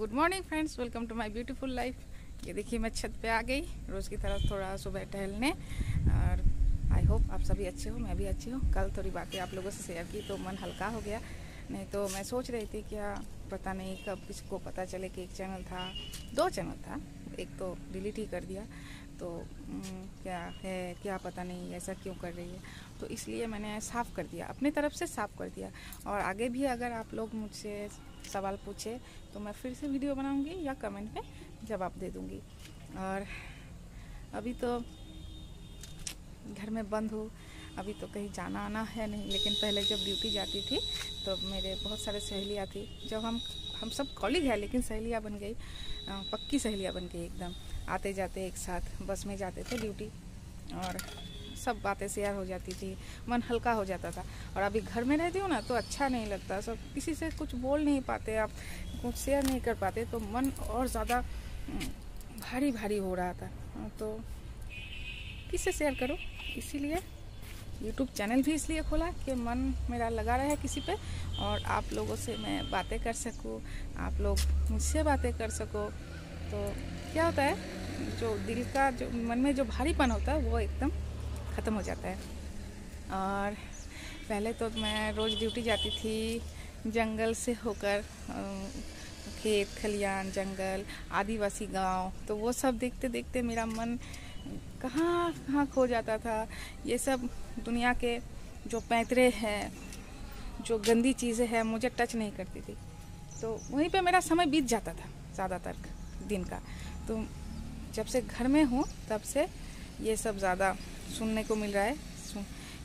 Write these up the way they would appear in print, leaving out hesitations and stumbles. Good morning friends, welcome to my beautiful life. ये देखिए मैं छत पे आ गई रोज़ की तरह थोड़ा सुबह टहलने, और आई होप आप सभी अच्छे हो, मैं भी अच्छी हूँ। कल थोड़ी बातें आप लोगों से शेयर की तो मन हल्का हो गया, नहीं तो मैं सोच रही थी क्या पता नहीं कब किसी को पता चले कि एक चैनल था, दो चैनल था, एक तो डिलीट ही कर दिया, तो क्या है क्या पता नहीं ऐसा क्यों कर रही है, तो इसलिए मैंने साफ़ कर दिया, अपनी तरफ से साफ़ कर दिया। और आगे भी अगर आप लोग मुझसे सवाल पूछे तो मैं फिर से वीडियो बनाऊंगी या कमेंट में जवाब दे दूंगी। और अभी तो घर में बंद हूँ, अभी तो कहीं जाना आना है नहीं, लेकिन पहले जब ड्यूटी जाती थी तो मेरे बहुत सारे सहेलियाँ थी, जब हम सब कॉलेज है लेकिन सहेलियाँ बन गई, पक्की सहेलियाँ बन गई एकदम, आते जाते एक साथ बस में जाते थे ड्यूटी और सब बातें शेयर हो जाती थी, मन हल्का हो जाता था। और अभी घर में रहती हूँ ना तो अच्छा नहीं लगता, सब किसी से कुछ बोल नहीं पाते, आप कुछ शेयर नहीं कर पाते, तो मन और ज़्यादा भारी भारी हो रहा था, तो किससे शेयर करो, इसीलिए यूट्यूब चैनल भी इसलिए खोला कि मन मेरा लगा रहा है किसी पे और आप लोगों से मैं बातें कर सकूँ, आप लोग मुझसे बातें कर सको। तो क्या होता है जो दिल का जो मन में जो भारीपन होता है वो एकदम ख़त्म हो जाता है। और पहले तो मैं रोज़ ड्यूटी जाती थी जंगल से होकर, खेत खलियान जंगल आदिवासी गांव, तो वो सब देखते देखते मेरा मन कहाँ कहाँ खो जाता था। ये सब दुनिया के जो पैंतरे हैं, जो गंदी चीज़ें हैं, मुझे टच नहीं करती थी, तो वहीं पे मेरा समय बीत जाता था ज़्यादातर दिन का। तो जब से घर में हूँ तब से ये सब ज़्यादा सुनने को मिल रहा है,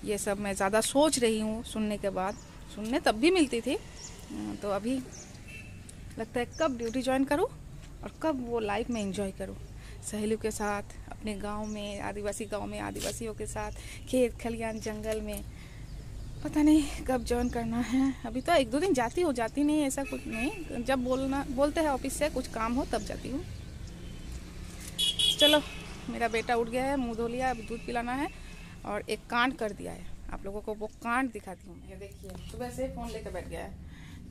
ये सब मैं ज़्यादा सोच रही हूँ सुनने के बाद, सुनने तब भी मिलती थी, तो अभी लगता है कब ड्यूटी ज्वाइन करूँ और कब वो लाइफ में एंजॉय करूँ, सहेलियों के साथ अपने गांव में, आदिवासी गांव में आदिवासियों के साथ, खेत खलियान जंगल में। पता नहीं कब ज्वाइन करना है, अभी तो एक दो दिन जाती हो जाती नहीं, ऐसा कुछ नहीं, जब बोलते हैं ऑफिस से कुछ काम हो तब जाती हूँ। चलो मेरा बेटा उठ गया है, मुँह धो लिया, अब दूध पिलाना है, और एक कांड कर दिया है, आप लोगों को वो कांड दिखाती हूँ। ये देखिए सुबह से फ़ोन लेकर बैठ गया है,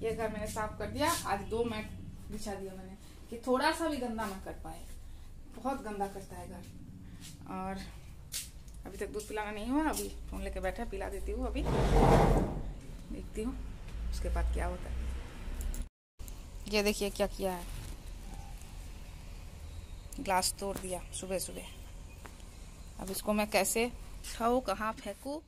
ये घर मैंने साफ कर दिया, आज 2 मैट बिछा दिया मैंने कि थोड़ा सा भी गंदा ना कर पाए, बहुत गंदा करता है घर। और अभी तक दूध पिलाना नहीं हुआ, अभी फ़ोन लेकर बैठा है, पिला देती हूँ, अभी देखती हूँ उसके बाद क्या होता है। ये देखिए क्या किया है, ग्लास तोड़ दिया सुबह सुबह, अब इसको मैं कैसे खाऊँ, कहाँ फेंकूँ।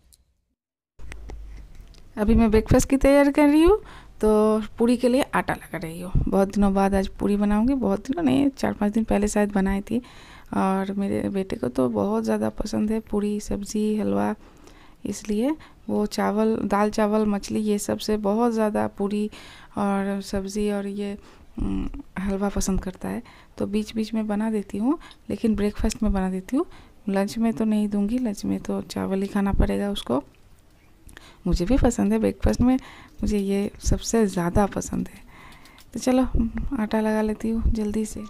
अभी मैं ब्रेकफास्ट की तैयारी कर रही हूँ, तो पूरी के लिए आटा लगा रही हूँ, बहुत दिनों बाद आज पूरी बनाऊँगी, बहुत दिनों नहीं 4-5 दिन पहले शायद बनाई थी, और मेरे बेटे को तो बहुत ज़्यादा पसंद है पूरी सब्जी हलवा, इसलिए वो चावल दाल चावल मछली ये सब से बहुत ज़्यादा पूरी और सब्ज़ी और ये हलवा पसंद करता है, तो बीच बीच में बना देती हूँ, लेकिन ब्रेकफास्ट में बना देती हूँ, लंच में तो नहीं दूंगी, लंच में तो चावल ही खाना पड़ेगा उसको। मुझे भी पसंद है ब्रेकफास्ट में, मुझे ये सबसे ज़्यादा पसंद है। तो चलो आटा लगा लेती हूँ जल्दी से।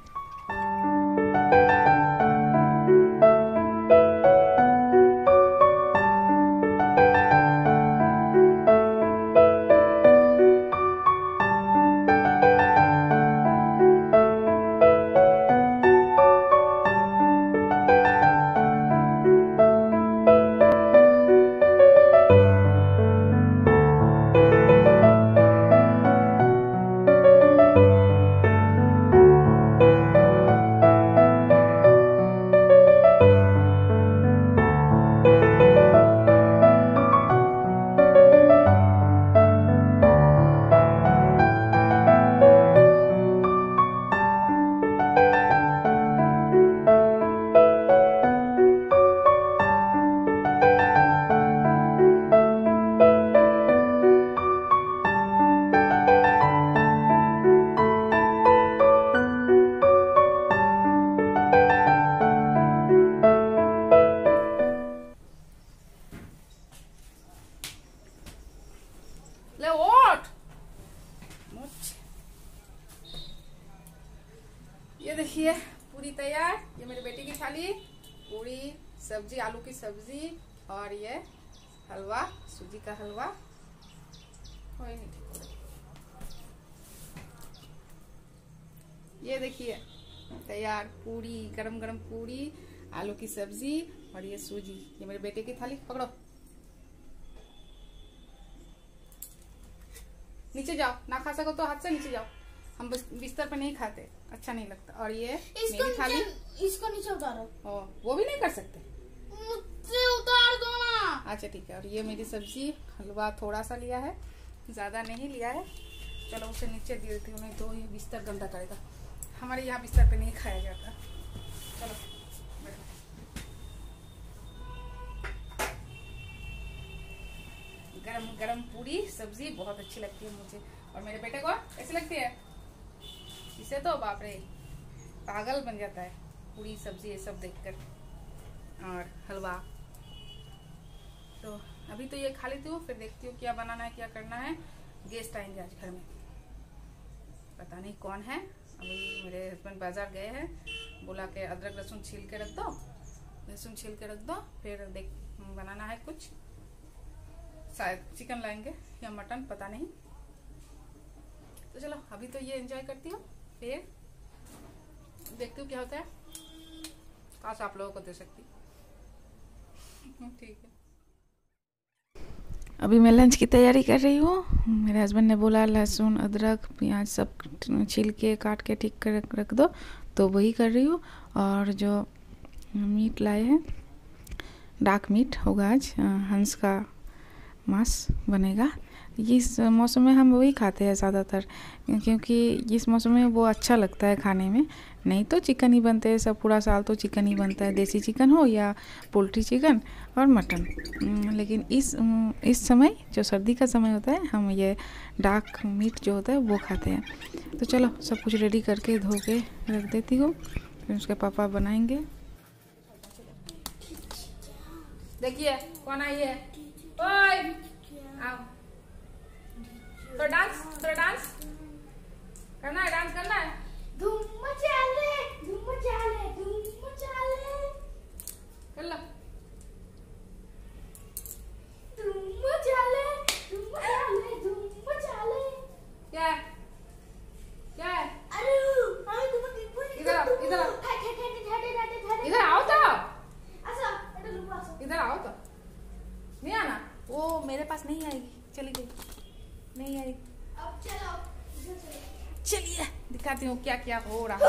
देखिए पूरी तैयार, ये मेरे बेटे की थाली, पूरी सब्जी आलू की सब्जी, और ये हलवा सूजी का हलवा, कोई नहीं ये देखिए तैयार पूरी, गरम गरम पूरी, आलू की सब्जी और ये सूजी। ये मेरे बेटे की थाली, पकड़ो, नीचे जाओ, ना खा सको तो हाथ से नीचे जाओ। हम बिस्तर पर नहीं खाते, अच्छा नहीं लगता। और ये मेरी थाली, इसको नीचे उतारो। वो भी नहीं कर सकते, मुझसे उतार दो ना। अच्छा ठीक है। और ये मेरी सब्जी, हलवा थोड़ा सा लिया है, ज्यादा नहीं लिया है। चलो उसे नीचे दे देती हूँ, नहीं तो ये बिस्तर गंदा करेगा। हमारे यहाँ बिस्तर पे नहीं खाया जाता। चलो गरम गरम पूरी सब्जी बहुत अच्छी लगती है मुझे और मेरे बेटे को। ऐसी लगती है इसे तो बाप रे पागल बन जाता है पूरी सब्जी ये सब देखकर। और हलवा तो अभी तो ये खा लेती हूँ, फिर देखती हूँ क्या बनाना है क्या करना है। गेस्ट आएंगे आज घर में, पता नहीं कौन है। अभी मेरे हस्बैंड बाजार गए हैं, बोला के अदरक लहसुन छील के रख दो, लहसुन छील के रख दो, फिर देख बनाना है कुछ। शायद चिकन लाएंगे या मटन, पता नहीं। तो चलो अभी तो ये एंजॉय करती हूँ, फिर देखती हूँ क्या होता है। काश आप लोगों को दे सकती। ठीक है, अभी मैं लंच की तैयारी कर रही हूँ। मेरे हस्बैंड ने बोला लहसुन अदरक प्याज सब छील के काट के ठीक कर रख दो, तो वही कर रही हूँ। और जो मीट लाए हैं, डार्क मीट होगा आज, हंस का मांस बनेगा। इस मौसम में हम वही खाते हैं ज़्यादातर, क्योंकि इस मौसम में वो अच्छा लगता है खाने में। नहीं तो चिकन ही बनते हैं सब, पूरा साल तो चिकन ही बनता है, देसी चिकन हो या पोल्ट्री चिकन और मटन। लेकिन इस समय जो सर्दी का समय होता है, हम ये डार्क मीट जो होता है वो खाते हैं। तो चलो सब कुछ रेडी करके धो के रख देती हूँ, फिर उसके पापा बनाएंगे। देखिए कौन आई है। ओए आओ, थोड़ा डांस करना है, डांस करना है। धूम मचा ले, धूम मचा ले, धूम मचा ले, कर लो। धूम मचा ले, धूम मचा ले, धूम मचा ले। क्या है? क्या है? अरे आई तुम की पूरी। इधर आओ तो। अच्छा इधर आओ तो, नहीं आना। वो मेरे पास नहीं आएगी, चली गई, नहीं आएगी। अब चलो चलिए दिखाती हूँ क्या क्या हो रहा है।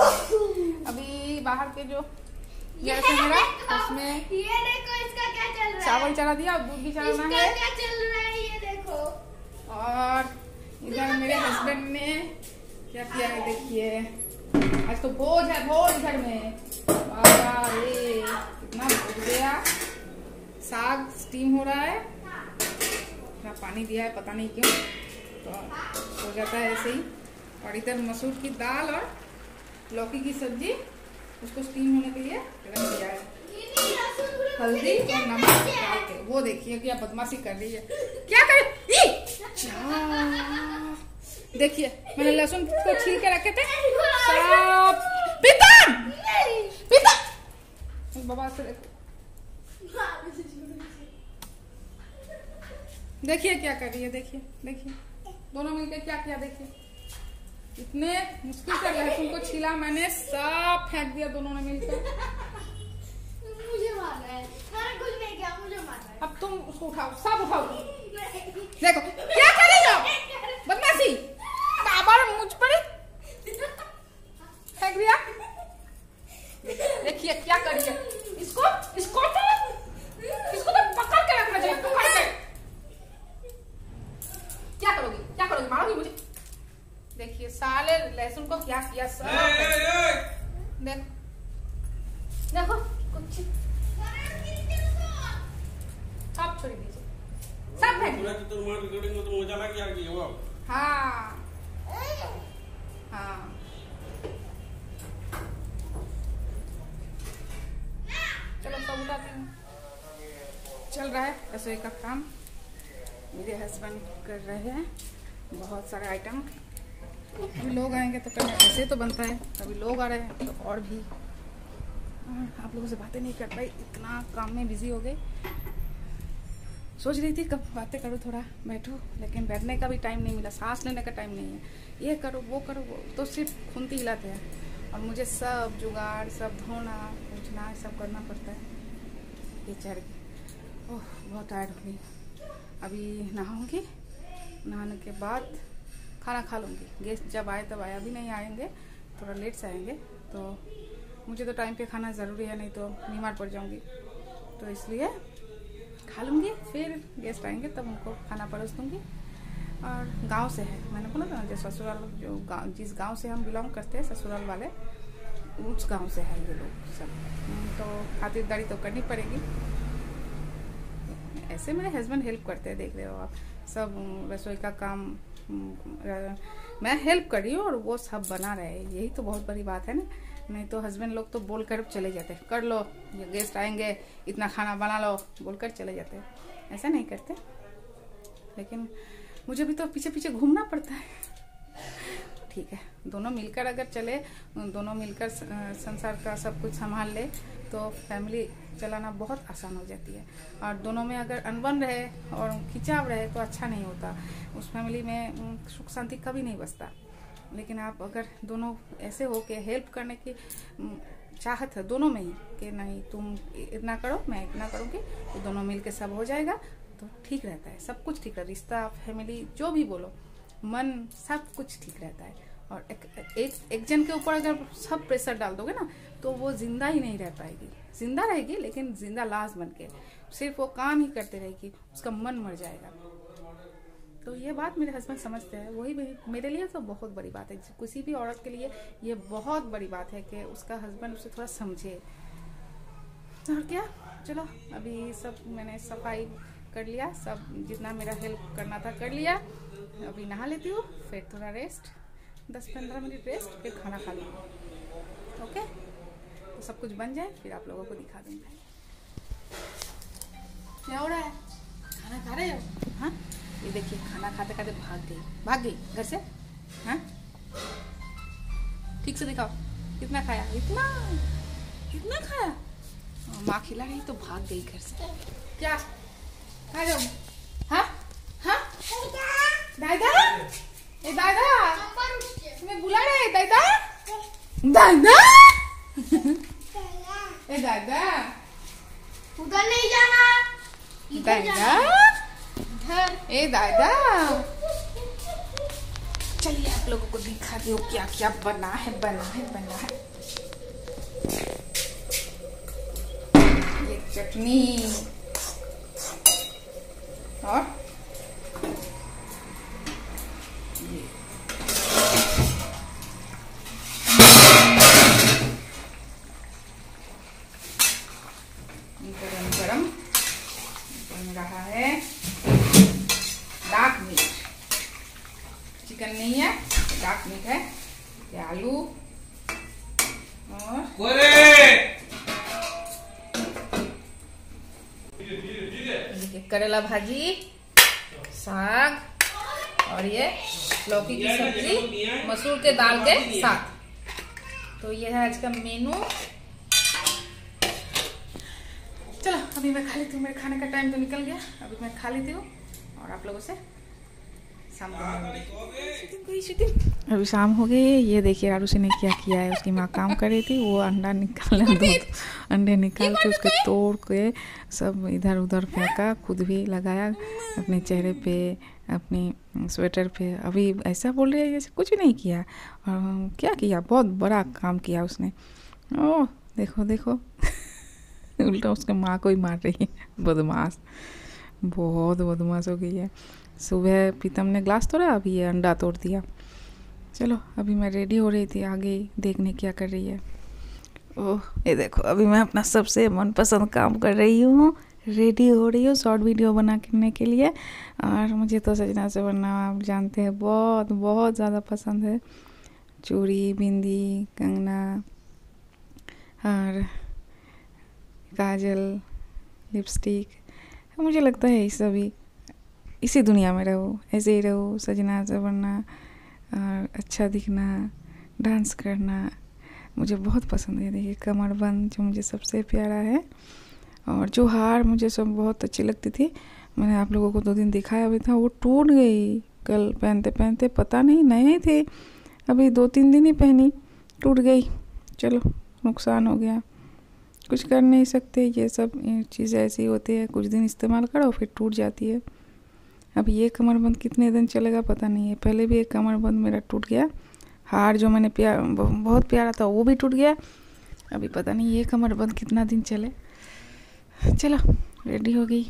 अभी बाहर के जो गैस है मेरा, उसमें ये देखो इसका क्या चल रहा है। चावल चढ़ा दिया, अब दूध भी चढ़ाना है। क्या चल रहा है ये देखो। और इधर मेरे हस्बैंड ने क्या किया है देखिए। आज तो भोज है, भोज घर में। अरे कितना भोज गया। साग स्टीम हो रहा है, इतना पानी दिया है पता नहीं क्यों, तो हो जाता है ऐसे ही। और इधर मसूर की दाल और लौकी की सब्जी, उसको स्टीम होने के लिए रख दिया है। हल्दी और नमक डाल के, वो देखिए क्या बदमाशी कर रही है, क्या कर। देखिए मैंने लहसुन को छील के रखे थे। पिता पिता बाबा से देखिए क्या कर रही है। देखिए देखिए दोनों मिलकर क्या किया। देखिए इतने मुश्किल से लहसुन को छीला मैंने, सब फेंक दिया दोनों ने मिलकर। मुझे मार रहा है, सारा कुछ नहीं किया, मुझे मार रहा है। अब तुम उसको उठाओ, सब उठाओ। देखो क्या कर रही हो बदमाशी, बाबा मुझ पर फेंक दिया। देखिए क्या कर रही है। इसको तो पकड़ के रखना चाहिए, पकड़ के। क्या करोगी मारोगी मुझे। देखिए साले लहसुन को क्या किया सब। देखो कुछ आप छोड़ दीजिए सब है। हाँ हाँ चलो सब उठाते हैं। चल रहा है रसोई का काम, मेरे हस्बैंड कर रहे हैं बहुत सारे आइटम। अभी लोग आएंगे तो कभी ऐसे तो बनता है, कभी लोग आ रहे हैं तो और भी। आप लोगों से बातें नहीं कर पाई, इतना काम में बिजी हो गई। सोच रही थी कब बातें करूँ, थोड़ा बैठूँ, लेकिन बैठने का भी टाइम नहीं मिला, सांस लेने का टाइम नहीं है। ये करो वो करो, वो तो सिर्फ खुनती हिलाते हैं। और मुझे सब जुगाड़, सब धोना उठना सब करना पड़ता है। ये चढ़ गई, ओह बहुत टायर्ड हो गई। अभी नहाऊंगी, नहाने के बाद खाना खा लूँगी। गेस्ट जब आए तब आए, अभी नहीं आएंगे, थोड़ा लेट से आएंगे। तो मुझे तो टाइम पे खाना ज़रूरी है, नहीं तो बीमार पड़ जाऊँगी। तो इसलिए खा लूँगी, फिर गेस्ट आएंगे तब उनको खाना परोस दूँगी। और गांव से है, मैंने बोला ना, जो ससुराल, जो गाँव, जिस गांव से हम बिलोंग करते हैं, ससुराल वाले उस गांव से है ये लोग सब। तो खातिरदारी तो करनी पड़ेगी। ऐसे मेरे हस्बैंड हेल्प करते हैं, देख रहे हो आप, सब रसोई का काम मैं हेल्प कर रही हूँ और वो सब बना रहे हैं। यही तो बहुत बड़ी बात है ना। नहीं तो हस्बैंड लोग तो बोल कर चले जाते हैं, कर लो गेस्ट आएंगे, इतना खाना बना लो, बोल कर चले जाते हैं। ऐसा नहीं करते, लेकिन मुझे भी तो पीछे पीछे घूमना पड़ता है। ठीक है, दोनों मिलकर अगर चले, दोनों मिलकर संसार का सब कुछ संभाल ले तो फैमिली चलाना बहुत आसान हो जाती है। और दोनों में अगर अनबन रहे और खिंचाव रहे तो अच्छा नहीं होता, उस फैमिली में सुख शांति कभी नहीं बसता। लेकिन आप अगर दोनों ऐसे हो के हेल्प करने की चाहत है दोनों में ही कि नहीं तुम इतना करो मैं इतना करूँगी, तो दोनों मिल के सब हो जाएगा तो ठीक रहता है। सब कुछ ठीक है, रिश्ता, फैमिली, जो भी बोलो, मन, सब कुछ ठीक रहता है। और एक जन के ऊपर अगर सब प्रेशर डाल दोगे ना तो वो जिंदा ही नहीं रह पाएगी। जिंदा रहेगी लेकिन जिंदा लाश बन के, सिर्फ वो काम ही करते रहेगी, उसका मन मर जाएगा। तो ये बात मेरे हस्बैंड समझते हैं, वही मेरे लिए तो बहुत बड़ी बात है। किसी भी औरत के लिए ये बहुत बड़ी बात है कि उसका हस्बैंड उसे थोड़ा समझे। और क्या, चलो अभी सब मैंने सफाई कर लिया, सब जितना मेरा हेल्प करना था कर लिया। अभी नहा लेती हूँ, फिर थोड़ा रेस्ट, 10-15 मिनट रेस्ट, फिर खाना खा लूँगी। ओके, तो सब कुछ बन जाए फिर आप लोगों को दिखा दूँगा। क्या हो रहा है, खाना खा रहे हो? हाँ, ये देखिए खाना खाते खाते भाग गई घर से। हाँ, ठीक से दिखाओ कितना खाया, इतना खाया, माँ खिला रही तो भाग गई घर से। क्या खा रहे हो? हाँ हाँ, दादा, ए दादा, तुम्हें बुला रहे हैं दादा, दादा, ए दादा, उधर नहीं जाना, दादा, इधर, ए दादा। चलिए आप लोगों को दिखा दो क्या क्या बना है। चटनी और ये गरम गरम बन रहा है। डार्क मीट, चिकन नहीं है, डार्क मीट है। ये आलू और करेला भाजी, साग और ये लौकी की सब्जी मसूर के दाल के साथ। तो ये है आज का मेनू। चलो अभी मैं खा लेती हूँ, मेरे खाने का टाइम तो निकल गया, अभी मैं खा लेती हूँ और आप लोगों से शाम को। अभी शाम हो गई, ये देखिए आरुषि ने क्या किया है। उसकी माँ काम कर रही थी, वो अंडा निकालने दो, अंडे निकाल के उसके तोड़ के सब इधर उधर फेंका, खुद भी लगाया अपने चेहरे पे, अपने स्वेटर पे। अभी ऐसा बोल रही है जैसे कुछ भी नहीं किया। और क्या किया, बहुत बड़ा काम किया उसने। ओह देखो देखो उल्टा उसके माँ को ही मार रही है, बदमाश, बहुत बदमाश हो गई है। सुबह प्रीतम ने ग्लास तोड़ा, अभी ये अंडा तोड़ दिया। चलो अभी मैं रेडी हो रही थी, आगे देखने क्या कर रही है। ओह ये देखो, अभी मैं अपना सबसे मनपसंद काम कर रही हूँ, रेडी हो रही हूँ शॉर्ट वीडियो बनाने के लिए। और मुझे तो सजना से बनना आप जानते हैं बहुत ज़्यादा पसंद है। चूड़ी, बिंदी, कंगना और काजल, लिपस्टिक, मुझे लगता है इस सभी इसी दुनिया में रहो, ऐसे ही रहो, सजना से बनना और अच्छा दिखना, डांस करना मुझे बहुत पसंद है। देखिए कमरबंद जो मुझे सबसे प्यारा है, और जो हार मुझे सब बहुत अच्छी लगती थी, मैंने आप लोगों को 2 दिन दिखाया भी था, वो टूट गई कल पहनते पहनते, पता नहीं नए थे, अभी 2-3 दिन ही पहनी टूट गई, चलो नुकसान हो गया, कुछ कर नहीं सकते। ये सब चीज़ें ऐसी होती है, कुछ दिन इस्तेमाल करो फिर टूट जाती है। अब ये कमरबंद कितने दिन चलेगा पता नहीं है। पहले भी एक कमरबंद मेरा टूट गया, हार जो मैंने बहुत प्यारा था वो भी टूट गया। अभी पता नहीं ये कमरबंद कितना दिन चले। चलो रेडी हो गई।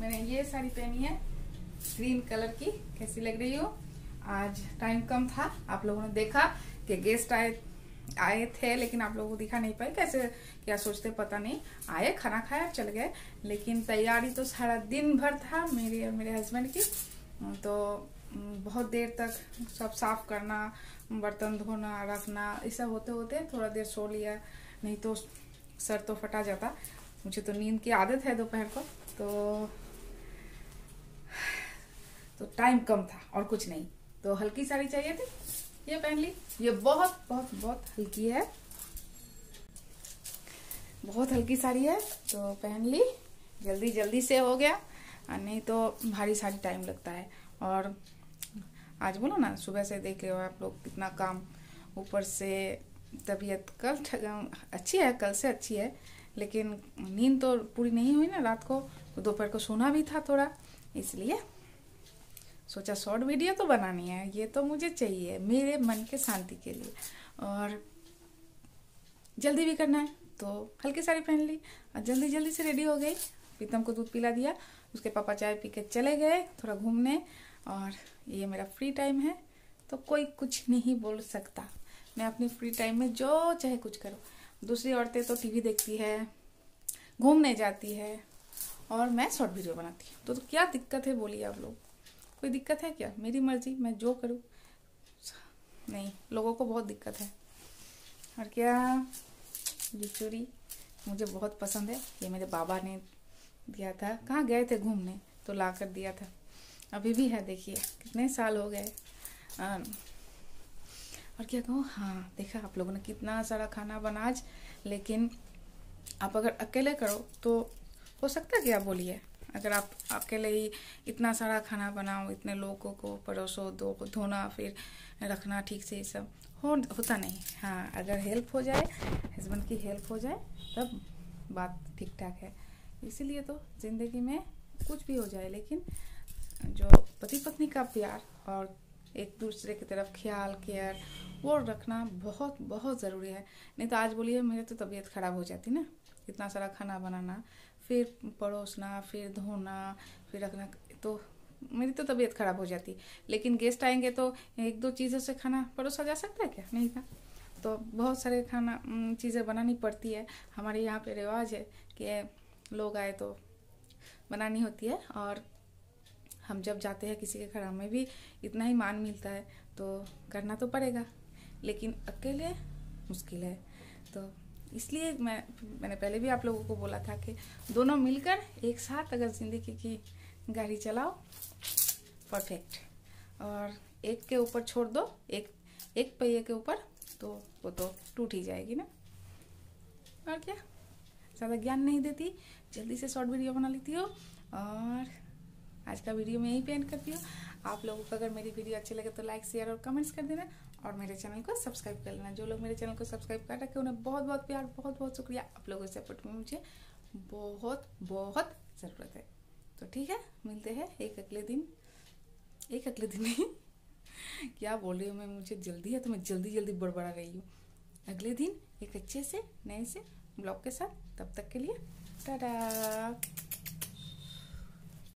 मैंने ये साड़ी पहनी है ग्रीन कलर की, कैसी लग रही हो। आज टाइम कम था, आप लोगों ने देखा कि गेस्ट आए थे, लेकिन आप लोगों को दिखा नहीं पाए, कैसे क्या सोचते पता नहीं। आए, खाना खाया, चल गए, लेकिन तैयारी तो सारा दिन भर था मेरी और मेरे हस्बैंड की। तो बहुत देर तक सब साफ करना, बर्तन धोना, रखना, ये सब होते होते थोड़ा देर सो लिया, नहीं तो सर तो फटा जाता। मुझे तो नींद की आदत है दोपहर को, तो टाइम कम था और कुछ नहीं, तो हल्की साड़ी चाहिए थी, ये पहन ली। ये बहुत बहुत बहुत हल्की है, बहुत हल्की साड़ी है, तो पहन ली, जल्दी जल्दी से हो गया, नहीं तो भारी साड़ी टाइम लगता है। और आज बोलो ना, सुबह से देखे हो आप लोग कितना काम, ऊपर से तबीयत कल अच्छी है, कल से अच्छी है, लेकिन नींद तो पूरी नहीं हुई ना रात को, तो दोपहर को सोना भी था थोड़ा, इसलिए सोचा शॉर्ट वीडियो तो बनानी है, ये तो मुझे चाहिए मेरे मन के शांति के लिए, और जल्दी भी करना है, तो हल्की साड़ी पहन ली और जल्दी जल्दी से रेडी हो गई। प्रीतम को दूध पिला दिया, उसके पापा चाय पी के चले गए थोड़ा घूमने, और ये मेरा फ्री टाइम है, तो कोई कुछ नहीं बोल सकता। मैं अपने फ्री टाइम में जो चाहे कुछ करूँ। दूसरी औरतें तो टीवी देखती है, घूमने जाती है, और मैं शॉर्ट वीडियो बनाती हूँ, तो क्या दिक्कत है बोलिए आप लोग, कोई दिक्कत है क्या? मेरी मर्जी, मैं जो करूँ। नहीं, लोगों को बहुत दिक्कत है। और क्या, ये चूड़ी मुझे बहुत पसंद है, ये मेरे बाबा ने दिया था, कहाँ गए थे घूमने तो ला कर दिया था, अभी भी है, देखिए कितने साल हो गए। और क्या कहूँ, हाँ देखा आप लोगों ने कितना सारा खाना बना आज, लेकिन आप अगर अकेले करो तो हो सकता है क्या बोलिए। अगर आप अकेले ही इतना सारा खाना बनाओ, इतने लोगों को परोसो, दो धोना, फिर रखना ठीक से, ये सब होता नहीं। हाँ, अगर हेल्प हो जाए, हस्बैंड की हेल्प हो जाए, तब बात ठीक ठाक है। इसीलिए तो ज़िंदगी में कुछ भी हो जाए, लेकिन जो पति पत्नी का प्यार और एक दूसरे की तरफ ख्याल, केयर, वो रखना बहुत बहुत ज़रूरी है। नहीं तो आज बोलिए मेरे तो तबीयत ख़राब हो जाती ना, इतना सारा खाना बनाना, फिर परोसना, फिर धोना, फिर रखना, तो मेरी तो तबीयत ख़राब हो जाती। लेकिन गेस्ट आएंगे तो एक दो चीज़ों से खाना परोसा जा सकता है क्या? नहीं था, तो बहुत सारे खाना चीज़ें बनानी पड़ती है। हमारे यहाँ पे रिवाज है कि लोग आए तो बनानी होती है, और हम जब जाते हैं किसी के घर में भी इतना ही मान मिलता है, तो करना तो पड़ेगा, लेकिन अकेले मुश्किल है। तो इसलिए मैंने पहले भी आप लोगों को बोला था कि दोनों मिलकर एक साथ अगर ज़िंदगी की गाड़ी चलाओ, परफेक्ट, और एक के ऊपर छोड़ दो, एक पहिए के ऊपर, तो वो तो टूट ही जाएगी ना। और क्या, ज़्यादा ज्ञान नहीं देती, जल्दी से शॉर्ट वीडियो बना लेती हो, और आज का वीडियो मैं यहीं पे एंड करती हूँ। आप लोगों को अगर मेरी वीडियो अच्छी लगे तो लाइक, शेयर और कमेंट्स कर देना, और मेरे चैनल को सब्सक्राइब कर लेना। जो लोग मेरे चैनल को सब्सक्राइब कर रखे, उन्हें बहुत बहुत प्यार, बहुत बहुत शुक्रिया। आप लोगों के सपोर्ट में मुझे बहुत बहुत ज़रूरत है। तो ठीक है, मिलते हैं एक अगले दिन क्या बोल रही हूँ मैं, मुझे जल्दी है तो मैं जल्दी जल्दी बड़बड़ा रही हूँ। अगले दिन एक अच्छे से नए से ब्लॉग के साथ। तब तक के लिए टाटा।